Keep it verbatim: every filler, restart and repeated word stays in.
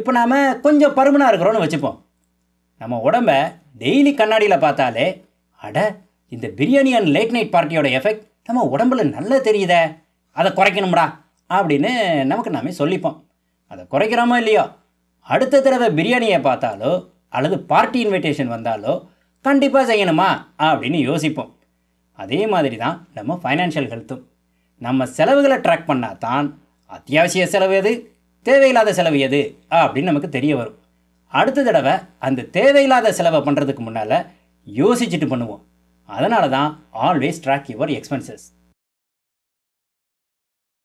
இப்போ நாம் கொஞ்சம் பருமனாக இருக்கிறோன்னு வச்சுப்போம். நம்ம உடம்ப டெய்லி கண்ணாடியில் பார்த்தாலே அட இந்த பிரியாணி அண்ட் லேட் நைட் பார்ட்டியோட எஃபெக்ட் நம்ம உடம்புல நல்லா தெரியுதே, அதை குறைக்கணும்டா அப்படின்னு நமக்கு நாமே சொல்லிப்போம். அதை குறைக்கிறோமோ இல்லையோ, அடுத்த தடவை பிரியாணியை பார்த்தாலோ அல்லது பார்ட்டி இன்விடேஷன் வந்தாலோ கண்டிப்பாக செய்யணுமா அப்படின்னு யோசிப்போம். அதே மாதிரி தான் நம்ம ஃபைனான்ஷியல் ஹெல்த்தும். நம்ம செலவுகளை ட்ராக் பண்ணால் தான் அத்தியாவசிய செலவு எது, தேவையில்லாத செலவு எது அப்படின்னு நமக்கு தெரிய வரும். அடுத்த தடவை அந்த தேவையில்லாத செலவை பண்ணுறதுக்கு முன்னால் யோசிச்சுட்டு பண்ணுவோம். அதனால தான் ஆல்வேஸ் ட்ராக் யுவர் எக்ஸ்பென்சஸ்.